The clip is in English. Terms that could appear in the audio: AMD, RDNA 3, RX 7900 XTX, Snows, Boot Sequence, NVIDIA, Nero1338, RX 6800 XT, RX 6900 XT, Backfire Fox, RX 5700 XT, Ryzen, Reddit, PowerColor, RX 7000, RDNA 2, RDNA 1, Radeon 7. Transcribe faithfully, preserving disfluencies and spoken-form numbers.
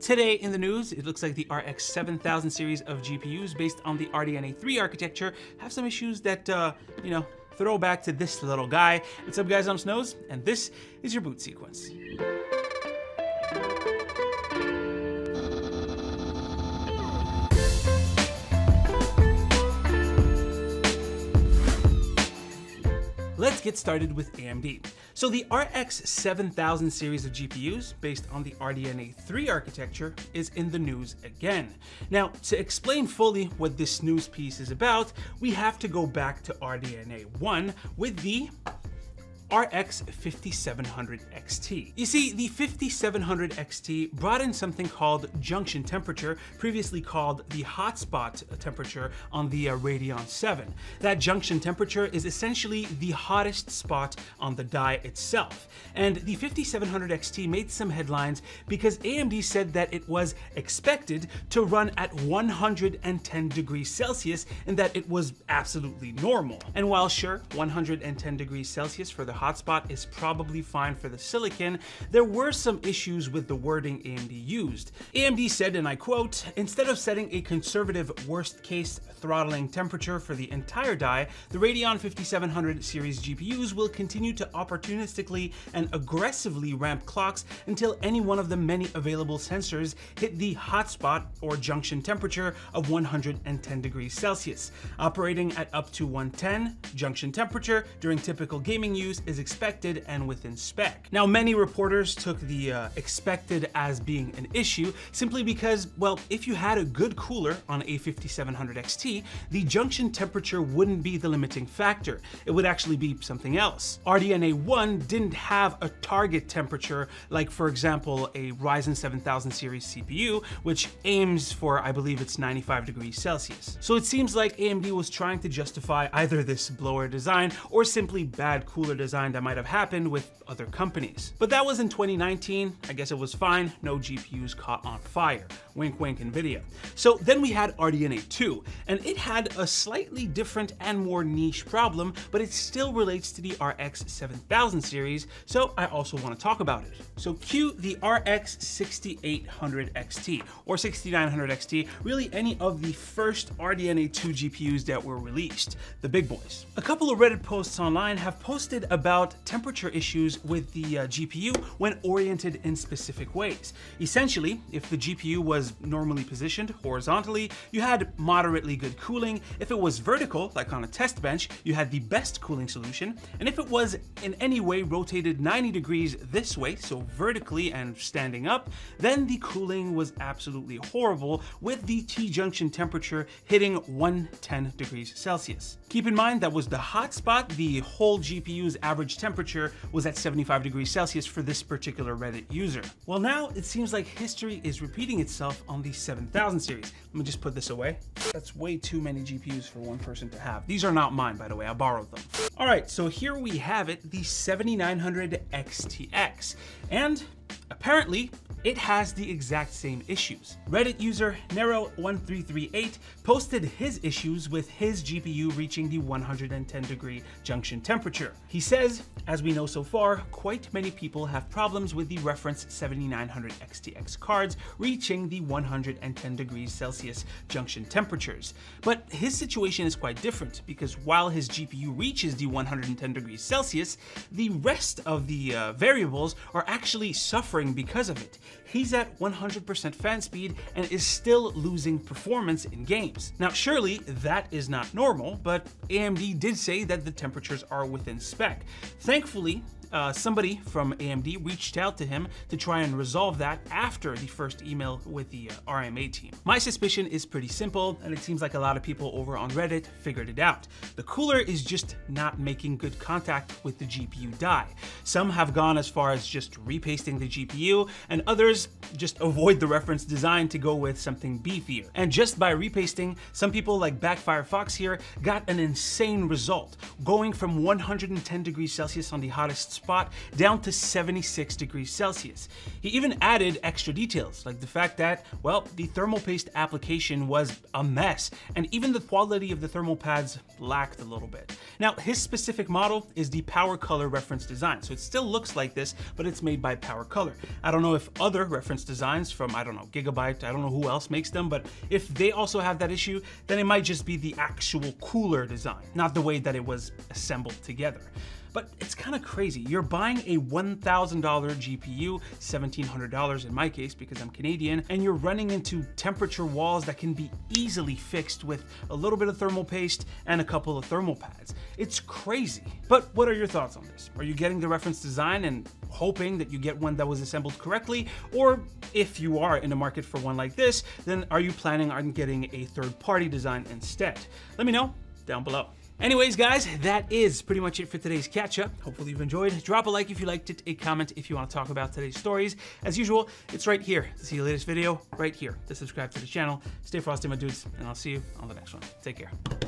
Today in the news, it looks like the R X seven thousand series of G P Us based on the R D N A three architecture have some issues that, uh, you know, throw back to this little guy. What's up, guys? I'm Snows, and this is your Boot Sequence. Let's get started with A M D. So the R X seven thousand series of G P Us based on the R D N A three architecture is in the news again. Now, to explain fully what this news piece is about, we have to go back to R D N A one with the R X fifty-seven hundred X T. You see, the fifty-seven hundred X T brought in something called junction temperature, previously called the hotspot temperature on the uh, Radeon seven. That junction temperature is essentially the hottest spot on the die itself. And the fifty-seven hundred X T made some headlines because A M D said that it was expected to run at one hundred ten degrees Celsius and that it was absolutely normal. And while sure, one hundred ten degrees Celsius for the hotspot is probably fine for the silicon, there were some issues with the wording A M D used. A M D said, and I quote, "Instead of setting a conservative worst case throttling temperature for the entire die, the Radeon fifty-seven hundred series G P Us will continue to opportunistically and aggressively ramp clocks until any one of the many available sensors hit the hotspot or junction temperature of one hundred ten degrees Celsius. Operating at up to one hundred ten junction temperature during typical gaming use is expected and within spec." Now, many reporters took the uh, expected as being an issue simply because, well, if you had a good cooler on a fifty-seven hundred X T, the junction temperature wouldn't be the limiting factor. It would actually be something else. R D N A one didn't have a target temperature like, for example, a Ryzen seven thousand series C P U, which aims for, I believe it's ninety-five degrees Celsius. So it seems like A M D was trying to justify either this blower design or simply bad cooler design that might have happened with other companies. But that was in twenty nineteen. I guess it was fine. No G P Us caught on fire. Wink, wink, NVIDIA. So then we had R D N A two, and it had a slightly different and more niche problem, but it still relates to the R X seven thousand series, so I also want to talk about it. So cue the R X sixty-eight hundred X T or sixty-nine hundred X T, really any of the first R D N A two G P Us that were released, the big boys. A couple of Reddit posts online have posted about temperature issues with the uh, G P U when oriented in specific ways. Essentially, if the G P U was normally positioned horizontally, you had moderately good cooling. If it was vertical, like on a test bench, you had the best cooling solution. And if it was in any way rotated ninety degrees this way, so vertically and standing up, then the cooling was absolutely horrible, with the T-junction temperature hitting one hundred ten degrees Celsius. Keep in mind, that was the hot spot. The whole G P U's average temperature was at seventy-five degrees Celsius for this particular Reddit user. Well, now it seems like history is repeating itself on the seven thousand series. Let me just put this away. That's way too many G P Us for one person to have. These are not mine, by the way, I borrowed them. All right, so here we have it, the seventy-nine hundred X T X. And apparently, it has the exact same issues. Reddit user Nero one three three eight posted his issues with his G P U reaching the one hundred ten degree junction temperature. He says, "As we know so far, quite many people have problems with the reference seventy-nine hundred X T X cards reaching the one hundred ten degrees Celsius junction temperatures. But his situation is quite different, because while his G P U reaches the one hundred ten degrees Celsius, the rest of the uh, variables are actually suffering because of it. He's at one hundred percent fan speed and is still losing performance in games." Now, surely that is not normal, but A M D did say that the temperatures are within spec. Thankfully, Uh, somebody from A M D reached out to him to try and resolve that after the first email with the uh, R M A team. My suspicion is pretty simple, and it seems like a lot of people over on Reddit figured it out. The cooler is just not making good contact with the G P U die. Some have gone as far as just repasting the G P U, and others just avoid the reference design to go with something beefier. And just by repasting, some people like Backfire Fox here got an insane result, going from one hundred ten degrees Celsius on the hottest spot down to seventy-six degrees Celsius. He even added extra details, like the fact that, well, the thermal paste application was a mess, and even the quality of the thermal pads lacked a little bit. Now, his specific model is the PowerColor reference design, so it still looks like this, but it's made by PowerColor. PowerColor. I don't know if other reference designs from, I don't know, Gigabyte, I don't know who else makes them, but if they also have that issue, then it might just be the actual cooler design, not the way that it was assembled together. But it's kind of crazy. You're buying a one thousand dollar G P U, seventeen hundred dollars in my case because I'm Canadian, and you're running into temperature walls that can be easily fixed with a little bit of thermal paste and a couple of thermal pads. It's crazy. But what are your thoughts on this? Are you getting the reference design and hoping that you get one that was assembled correctly? Or if you are in the market for one like this, then are you planning on getting a third-party design instead? Let me know down below. Anyways, guys, that is pretty much it for today's catch-up. Hopefully you've enjoyed. Drop a like if you liked it, a comment if you want to talk about today's stories. As usual, it's right here to see the latest video, right here to subscribe to the channel. Stay frosty, my dudes, and I'll see you on the next one. Take care.